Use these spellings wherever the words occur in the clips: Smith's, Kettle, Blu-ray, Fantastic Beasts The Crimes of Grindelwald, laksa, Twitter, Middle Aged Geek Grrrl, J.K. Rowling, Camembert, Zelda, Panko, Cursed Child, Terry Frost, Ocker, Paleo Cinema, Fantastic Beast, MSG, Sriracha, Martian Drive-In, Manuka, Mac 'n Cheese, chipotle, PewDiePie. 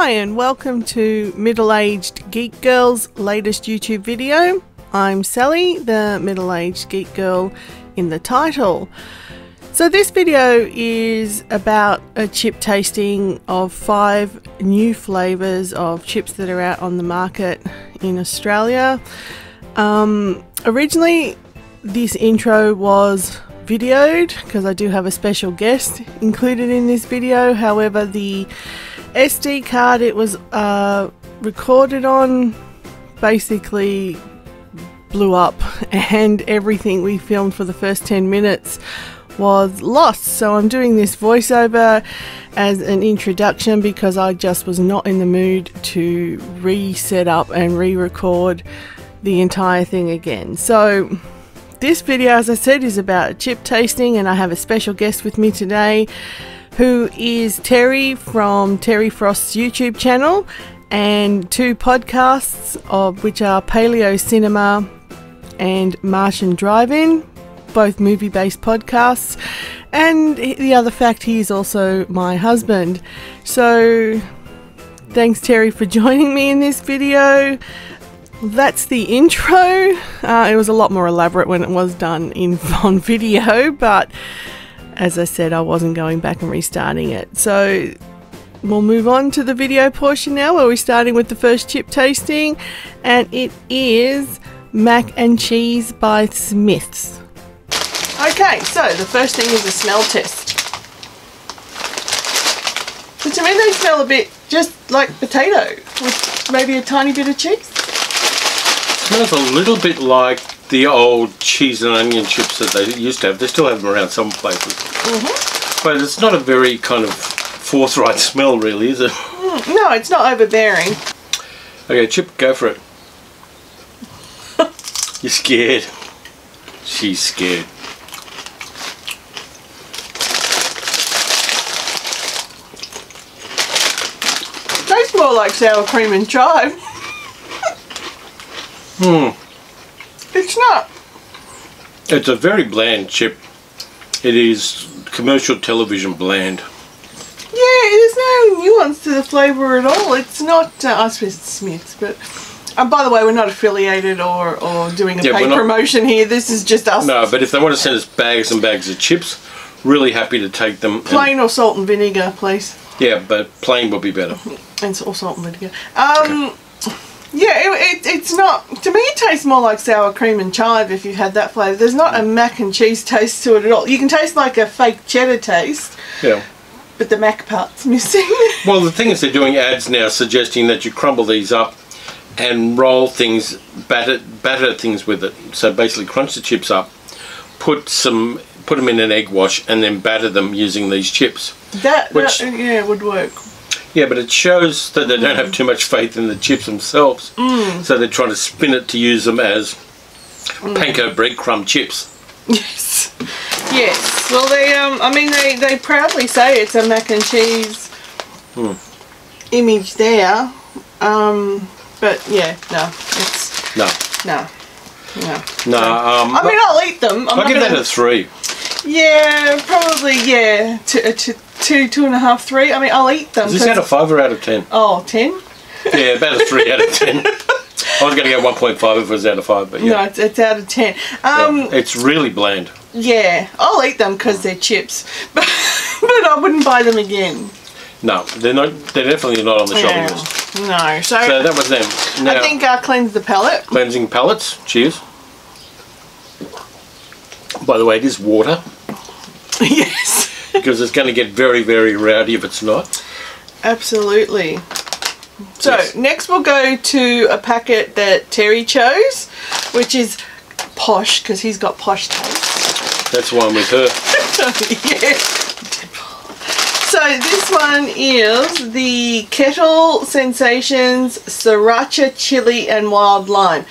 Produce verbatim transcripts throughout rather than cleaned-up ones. Hi and welcome to Middle-Aged Geek Girl's latest YouTube video. I'm Sally, the middle-aged geek girl in the title. So this video is about a chip tasting of five new flavours of chips that are out on the market in Australia. Um, originally this intro was videoed because I do have a special guest included in this video, however the S D card it was uh, recorded on basically blew up and everything we filmed for the first ten minutes was lost, so I'm doing this voiceover as an introduction because I just was not in the mood to reset up and re-record the entire thing again. So this video, as I said, is about chip tasting and I have a special guest with me today who is Terry from Terry Frost's YouTube channel and two podcasts, of which are Paleo Cinema and Martian Drive-In, both movie-based podcasts. And the other fact, he is also my husband. So thanks Terry for joining me in this video. That's the intro. Uh, it was a lot more elaborate when it was done in on video, but as I said, I wasn't going back and restarting it. So we'll move on to the video portion now, where we're starting with the first chip tasting, and it is Mac and Cheese by Smith's. Okay, so the first thing is a smell test. So to me they smell a bit just like potato with maybe a tiny bit of cheese. It smells a little bit like the old cheese and onion chips that they used to have. They still have them around some places. Mm-hmm. But it's not a very kind of forthright smell really, is it? Mm, no, it's not overbearing. Okay, Chip, go for it. You're scared. She's scared. It tastes more like sour cream and chive. Hmm. It's not. It's a very bland chip. It is commercial television bland. Yeah, there's no nuance to the flavour at all. It's not, uh, I suppose it's Smith's, but... And um, by the way, we're not affiliated or, or doing a yeah, paid promotion here. This is just us. No, but if they want to send us bags and bags of chips, really happy to take them. Plain or salt and vinegar, please. Yeah, but plain would be better. And or salt and vinegar. Um... Okay. Yeah, it, it, it's not, to me it tastes more like sour cream and chive if you've had that flavour. There's not a mac and cheese taste to it at all. You can taste like a fake cheddar taste, yeah, but the mac part's missing. Well, the thing is they're doing ads now suggesting that you crumble these up and roll things, batter, batter things with it. So basically crunch the chips up, put some, put them in an egg wash and then batter them using these chips. That, which, that yeah, would work. Yeah, but it shows that they don't have too much faith in the chips themselves, mm. so they're trying to spin it to use them as mm. panko breadcrumb chips. Yes, yes. Well, they, um, I mean, they, they proudly say it's a mac and cheese mm. image there, um, but yeah, no, it's no, no, no. no um, I mean, I'll eat them. I'm I'll give gonna... that a three. Yeah, probably. Yeah, to. to Two, two and a half, three. I mean, I'll eat them. Is this out of five or out of ten? Oh, ten. Yeah, about a three out of ten. I was going to go one point five if it was out of five, but yeah. No, it's, it's out of ten. Um, yeah, it's really bland. Yeah, I'll eat them because they're chips, but but I wouldn't buy them again. No, they're not. They're definitely not on the shopping no. list. No, so, so that was them. Now, I think I cleansed the palate. Cleansing palates. Cheers. By the way, it is water. Yes. Because it's going to get very, very rowdy if it's not. Absolutely. So, yes. Next we'll go to a packet that Terry chose, which is posh, because he's got posh taste. That's one with her. Yeah. So, this one is the Kettle Sensations Sriracha Chili and Wild Lime.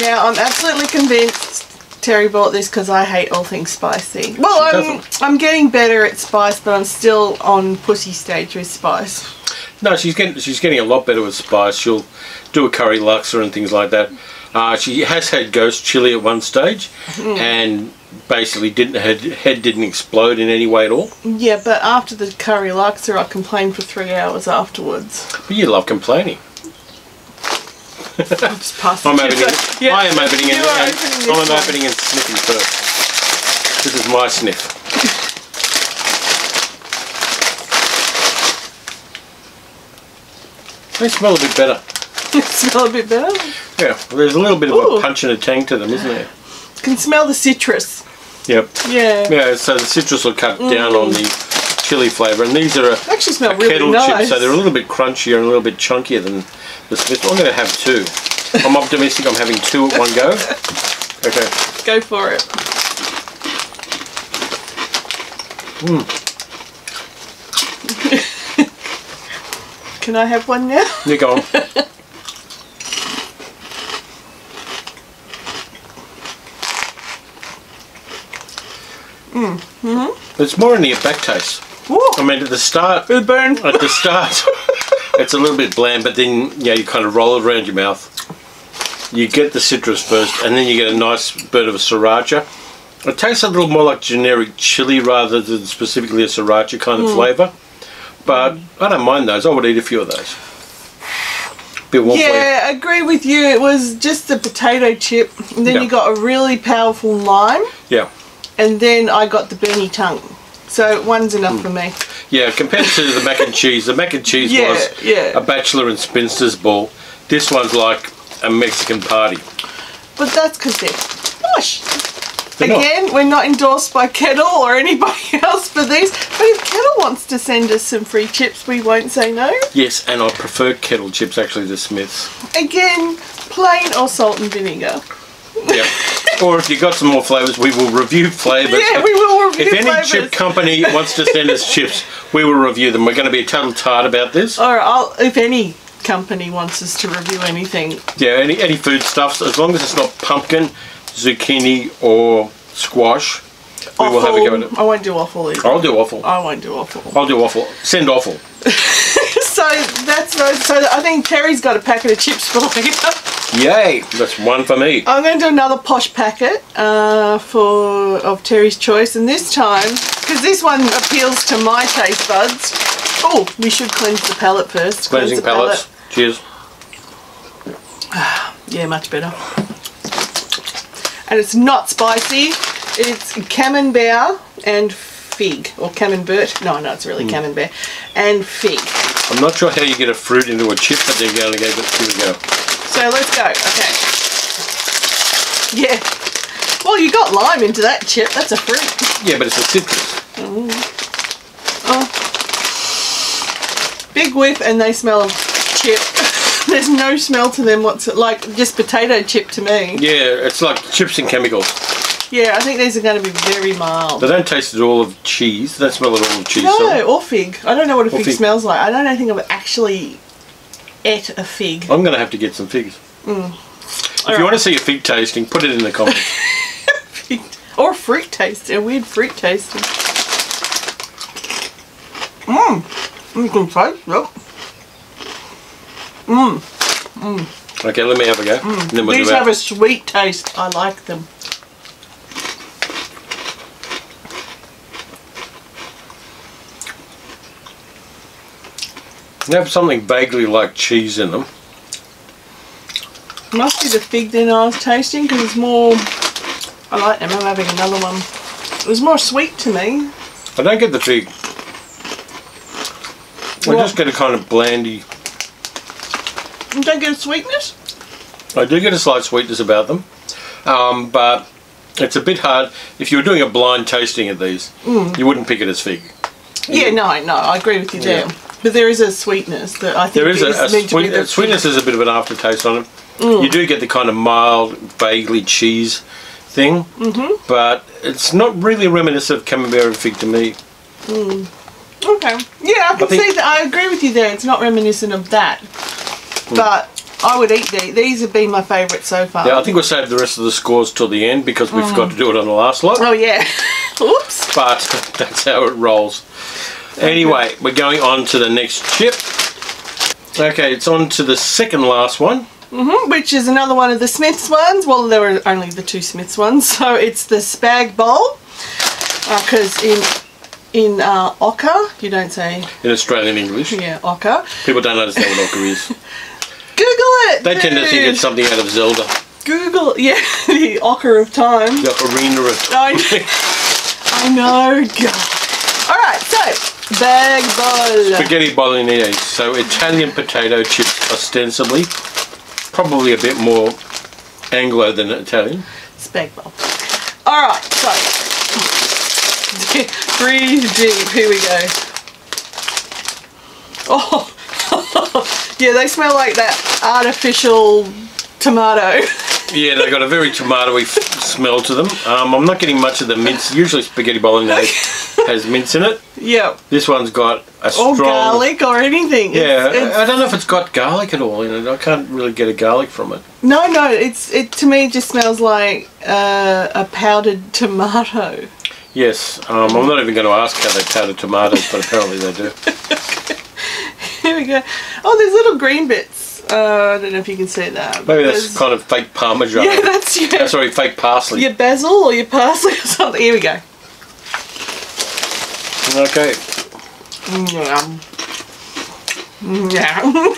Now, I'm absolutely convinced Terry bought this because I hate all things spicy. Well, I'm, I'm getting better at spice, but I'm still on pussy stage with spice. No, she's getting she's getting a lot better with spice. She'll do a curry laksa and things like that. Uh, she has had ghost chili at one stage, mm. and basically didn't head, head didn't explode in any way at all. Yeah, but after the curry laksa, I complained for three hours afterwards. But you love complaining. I'm just passing. I'm opening. It. Yeah. I am opening it. I'm one. opening and sniffing first. This is my sniff. They smell a bit better. They smell a bit better? Yeah, well, there's a little bit of Ooh. a punch and a tang to them, isn't there? You can smell the citrus. Yep. Yeah. Yeah, so the citrus will cut mm. down on the chili flavour. And these are a, they actually smell a really kettle nice. chip, so they're a little bit crunchier and a little bit chunkier than the Smith's. I'm going to have two. I'm optimistic I'm having two at one go. Okay. Go for it. Mmm. Can I have one now? You go on. mm. Mm-hmm. It's more in the back taste. Ooh. I mean, at the start, it burned. At the start, it's a little bit bland, but then yeah, you kind of roll it around your mouth. You get the citrus first, and then you get a nice bit of a sriracha. It tastes a little more like generic chili rather than specifically a sriracha kind of mm. flavour. But I don't mind those. I would eat a few of those. Bit warm yeah, I agree with you. It was just the potato chip. And then yep. you got a really powerful lime. Yeah. And then I got the burny tongue. So one's enough mm. for me. Yeah, compared to the mac and cheese. The mac and cheese yeah, was yeah. a bachelor and spinster's ball. This one's like a Mexican party. But that's because they're gosh. They're Again, not. we're not endorsed by Kettle or anybody else for these, but if Kettle wants to send us some free chips, we won't say no. Yes, and I prefer Kettle chips actually to Smith's. Again, plain or salt and vinegar. Yep. Or if you've got some more flavours, we will review flavours. Yeah, we will review flavours. If any chip company wants to send us chips, we will review them. We're going to be a total tart about this. Or I'll, if any company wants us to review anything. Yeah, any, any food stuffs, as long as it's not pumpkin, zucchini or squash. We will have a go at it. I won't do offal either. I'll do offal. I won't do offal. I'll do offal. Send offal. So that's no, so I think Terry's got a packet of chips for later. Yay! That's one for me. I'm going to do another posh packet uh, for of Terry's choice, and this time because this one appeals to my taste buds. Oh, we should cleanse the palate first. Cleansing palates. Cheers. Yeah, much better. And it's not spicy. It's Camembert and fig, or Camembert. No, no, it's really mm. Camembert and fig. I'm not sure how you get a fruit into a chip, but they're going to go. Here we go. So let's go. Okay. Yeah. Well, you got lime into that chip. That's a fruit. Yeah, but it's a citrus. Mm. Oh. Big whiff, and they smell of chip. There's no smell to them what's it like just potato chip to me. Yeah, it's like chips and chemicals. Yeah, I think these are going to be very mild. They don't taste at all of cheese. They don't smell at all of cheese. No, sorry. Or fig. I don't know what a fig, fig smells like. I don't think I've actually ate a fig. I'm going to have to get some figs. Mm. If all you right. want to see a fig tasting, put it in the comments. fig or fruit tasting. A weird fruit tasting. Mmm. You can taste it. Mmm. Mm. Okay, let me have a go. Mm. And then we'll These have a sweet taste. I like them. They have something vaguely like cheese in them. Must be the fig then I was tasting because it's more. I like them. I'm having another one. It was more sweet to me. I don't get the fig. Well, I just get a kind of blandy. You don't get a sweetness? I do get a slight sweetness about them, um, but it's a bit hard. If you were doing a blind tasting of these, mm. you wouldn't pick it as fig. Yeah, no, no, I agree with you there. Yeah. But there is a sweetness that I think there is a, a sweet, the sweetness is a bit of an aftertaste on it. Mm. You do get the kind of mild, vaguely cheese thing, mm-hmm. but it's not really reminiscent of Camembert and fig to me. Mm. Okay, yeah, I can I see that. I agree with you there. It's not reminiscent of that. Mm. But I would eat these. These have been my favourite so far. Yeah, I think we'll save the rest of the scores till the end because we mm. forgot to do it on the last lot. Oh yeah. Oops. But that's how it rolls. Anyway, we're going on to the next chip. Okay, it's on to the second last one. Mm-hmm, which is another one of the Smith's ones. Well, there were only the two Smith's ones. So it's the spag bowl, because uh, in in uh, Ocker, you don't say... In Australian English. Yeah, Ocker. People don't understand what Ocker is. Google it! They dude. tend to think it's something out of Zelda. Google, yeah, the Ocker of Time. The Arena of Time. I know, God. Alright, so... Bag bowl. Spaghetti bolognese, so Italian potato chips ostensibly, probably a bit more Anglo than Italian. Spag bowl. Alright, so breathe deep, here we go. Oh, yeah, they smell like that artificial tomato. Yeah, they've got a very tomatoey smell to them. Um, I'm not getting much of the mince. Usually spaghetti bolognese has mince in it. Yeah. This one's got a strong... Or garlic or anything. Yeah, it's, it's, I don't know if it's got garlic at all in it. I can't really get a garlic from it. No, no, it's it to me just smells like uh, a powdered tomato. Yes, um, I'm not even going to ask how they powder tomatoes, but apparently they do. Here we go. Oh, there's little green bits. Uh, I don't know if you can see that. Maybe that's There's... kind of fake parmesan. Yeah, that's your... Oh, sorry, fake parsley. Your basil or your parsley or something. Here we go. Okay. Yum. Yum.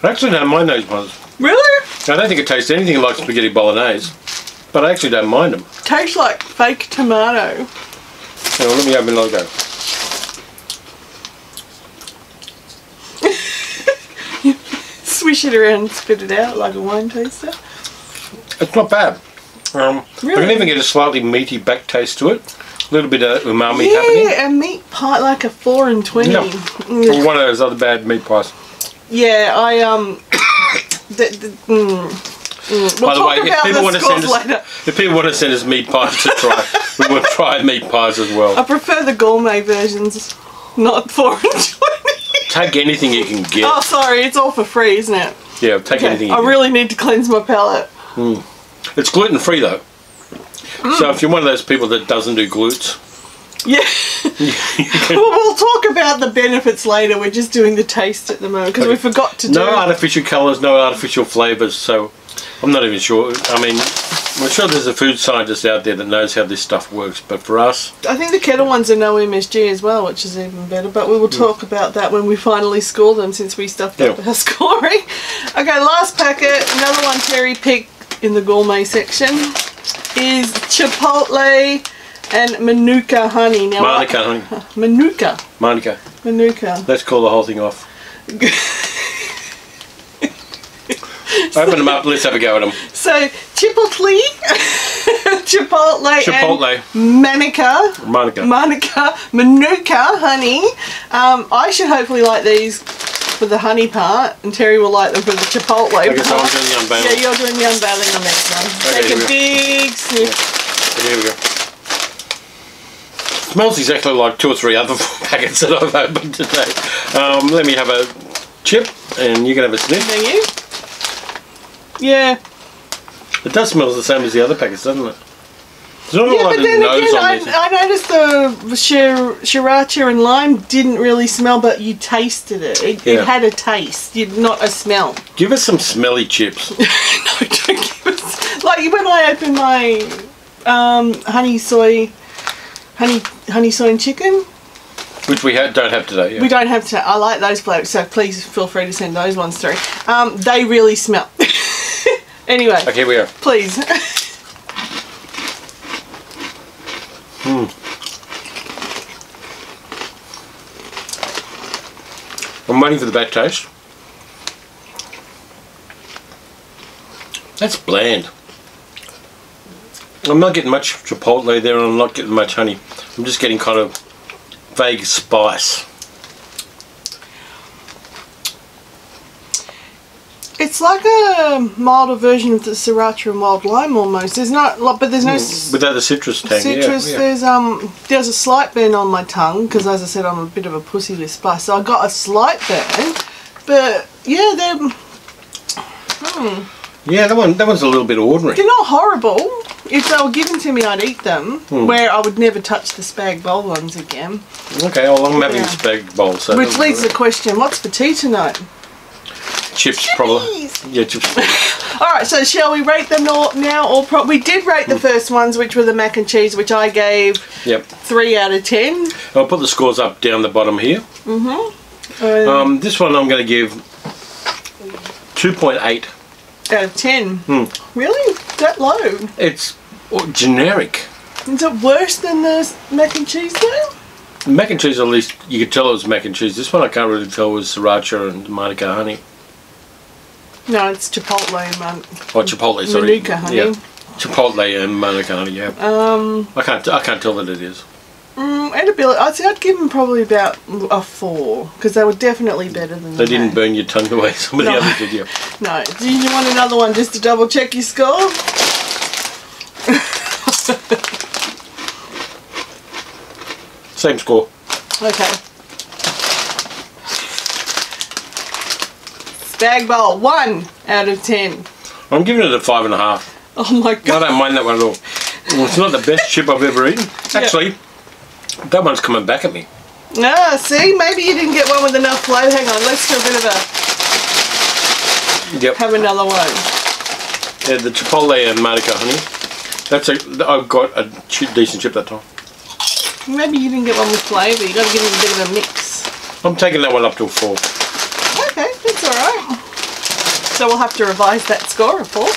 I actually don't mind those ones. Really? I don't think it tastes anything like spaghetti bolognese. But I actually don't mind them. Tastes like fake tomato. Now, let me have another go. Swish it around and spit it out like a wine taster. It's not bad. Um, really? I can even get a slightly meaty back taste to it. A little bit of umami yeah, happening. Yeah, a meat pie, like a four and twenty. Yeah. Mm. One of those other bad meat pies. Yeah, I, um... the, the, mm, mm. We'll By the way, if people, the want to send us, if people want to send us meat pies to try, we will try meat pies as well. I prefer the gourmet versions, not four and twenty. Take anything you can get. Oh, sorry, it's all for free, isn't it? Yeah, take okay. anything you I can. I really need to cleanse my palate. Mm. It's gluten-free, though. Mm. So if you're one of those people that doesn't do glutes... Yeah. Well, we'll talk about the benefits later. We're just doing the taste at the moment, because okay. we forgot to do No artificial colours, no artificial flavours, so I'm not even sure. I mean, I'm sure there's a food scientist out there that knows how this stuff works, but for us... I think the Kettle ones are no M S G as well, which is even better, but we will talk yeah. about that when we finally score them, since we stuffed yeah. up our scoring. Okay, last packet, another one cherry-picked in the gourmet section, is chipotle... and manuka honey. Now Manuka honey. Manuka. Manuka. Manuka. Let's call the whole thing off. Open them up, let's have a go at them. So, chipotle, chipotle, chipotle, and manuka, manuka, manuka, manuka honey. Um, I should hopefully like these for the honey part, and Terry will like them for the chipotle part. Okay, so I'm doing the unveiling. Yeah, you're doing the unveiling on that one. Okay, Take a big sniff. Yeah. Here we go. Smells exactly like two or three other packets that I've opened today. Um, let me have a chip and you can have a sniff. Thank you. Yeah. It does smell the same as the other packets, doesn't it? It's not yeah, but then nose again, I, I noticed the Sriracha and lime didn't really smell, but you tasted it. It, yeah. it had a taste, not a smell. Give us some smelly chips. No, don't give us... Like when I opened my um, honey soy... Honey, honey soy and chicken. Which we ha don't have today. Yeah. We don't have today. I like those blokes, so please feel free to send those ones through. Um, they really smell. Anyway. Okay, here we are. Please. mm. I'm waiting for the back taste. That's bland. I'm not getting much chipotle there, and I'm not getting much honey. I'm just getting kind of vague spice. It's like a milder version of the Sriracha and wild lime almost. There's not, but there's no mm, without the citrus tang. Citrus. Yeah, yeah. There's um, there's a slight burn on my tongue because, as I said, I'm a bit of a pussy with spice, so I got a slight burn. But yeah, they're. Hmm. Yeah, that one, that one's a little bit ordinary. They're not horrible. If they were given to me, I'd eat them, hmm. where I would never touch the spag bowl ones again. Okay, well, I'm having yeah. spag bowl. So Which leads to the question, what's for tea tonight? Chips, probably. Yeah, chips. All right, so shall we rate them now? Or pro we did rate the mm. first ones, which were the mac and cheese, which I gave yep. three out of ten. I'll put the scores up down the bottom here. Mm-hmm. Um, um, this one I'm going to give two point eight out of ten. Mm. Really? That low? It's generic. Is it worse than the mac and cheese though? Mac and cheese, at least you could tell it was mac and cheese. This one I can't really tell was Sriracha and Manuka honey. No, it's chipotle, man. Oh, chipotle, sorry. Manuka honey. Yeah. Chipotle and Manuka honey. Yeah. Um. I can't. I can't tell that it is. Um, and ability, I'd say I'd give them probably about a four because they were definitely better than. They the didn't mac. burn your tongue away. Some of the others did. Yeah. No. Do you want another one just to double check your score? Same score. Okay. Spag bowl, one out of ten. I'm giving it a five and a half. Oh my god. I don't mind that one at all. It's not the best chip I've ever eaten. Actually, yep. that one's coming back at me. Ah, see? Maybe you didn't get one with enough flow. Hang on, let's do a bit of a... Yep. Have another one. Yeah, the chipotle and Manuka honey. That's a... I've got a decent chip that time. Maybe you didn't get one with flavour, you got to give it a bit of a mix. I'm taking that one up to a four. Okay, that's alright. So we'll have to revise that score, a four.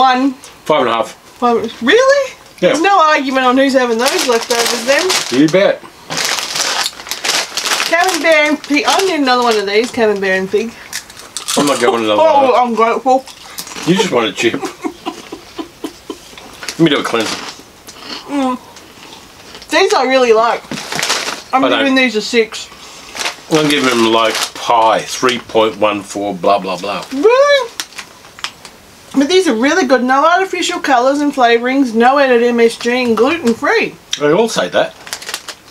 One. Five and a half. Five, really? Yeah. There's no argument on who's having those leftovers then. You bet. Camembert and pig. I need another one of these, Camembert and pig. I'm not going another one. Oh, I'm grateful. You just want a chip. Let me do a cleanser. Mm. These I really like. I'm giving these a six. I'm giving them like pie, three point one four, blah, blah, blah. Really? But these are really good. No artificial colours and flavourings, no added M S G and gluten-free. They all say that.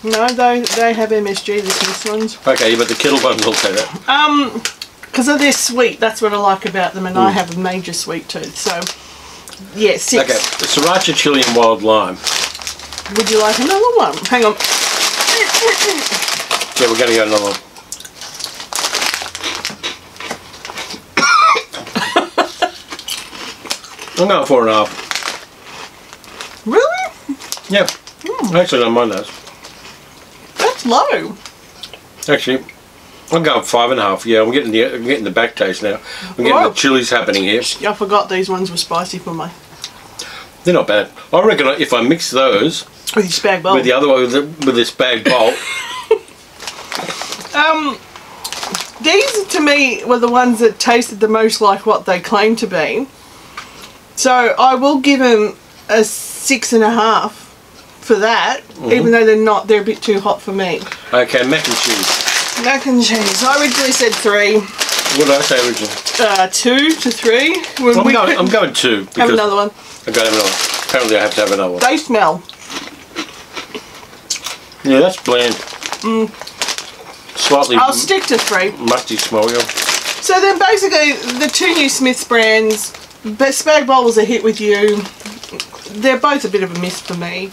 No, they, they have M S G, the Smith's ones. Okay, but the Kettle ones all say that. Um, because of their sweet, that's what I like about them, and mm. I have a major sweet tooth, so yeah, six. Okay, the Sriracha Chili and Wild Lime. Would you like another one? Hang on. Yeah, we're going to get another one. I'm going four and a half. Really? Yeah. Mm. I actually don't mind that. That's low. Actually, I'm going five and a half. Yeah, I'm getting the, I'm getting the back taste now. I'm getting oh. the chilies happening here. I forgot these ones were spicy for my... They're not bad. I reckon if I mix those... With this bag bowl. With the other one, with, the, with this bag bowl. um, these, to me, were the ones that tasted the most like what they claim to be. So I will give them a six and a half for that, mm-hmm. even though they're not, they're a bit too hot for me. Okay, mac and cheese. Mac and cheese. I originally said three. What did I say originally? Uh, two to three. Well, I'm, going, I'm going two. Have another one. I've got to have another one. Apparently I have to have another one. They smell. Yeah, that's bland. Mm. Slightly I'll stick to three. Musty smell, yeah. So then basically the two new Smith's brands, but Spag Bowl was a hit with you. They're both a bit of a miss for me.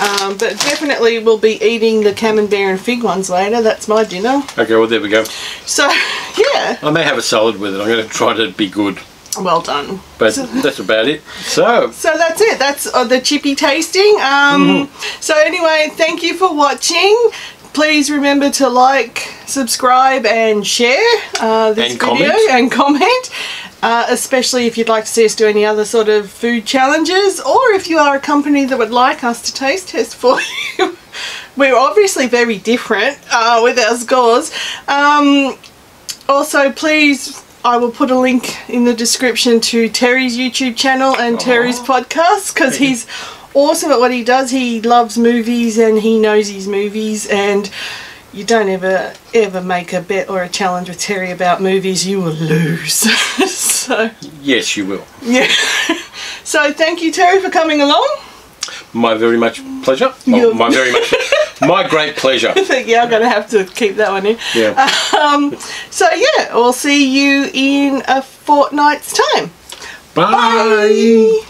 Um, but definitely we'll be eating the Camembert and fig ones later. That's my dinner. Okay, well there we go. So, yeah. I may have a salad with it. I'm going to try to be good. Well done. But so, that's about it. So. So that's it. That's uh, the chippy tasting. Um, mm-hmm. So anyway, thank you for watching. Please remember to like, subscribe and share uh, this and video comment. and comment. Uh, especially if you'd like to see us do any other sort of food challenges, or if you are a company that would like us to taste test for you. We're obviously very different uh, with our scores. Um, also, please, I will put a link in the description to Terry's YouTube channel and Aww. Terry's podcast, because he's awesome at what he does. He loves movies and he knows his movies, and you don't ever, ever make a bet or a challenge with Terry about movies. You will lose. So yes, you will. Yeah. So thank you, Terry, for coming along. My very much pleasure. Oh, my very much, my great pleasure. Yeah, I'm going to have to keep that one in. Yeah. Um, so yeah, we'll see you in a fortnight's time. Bye. Bye.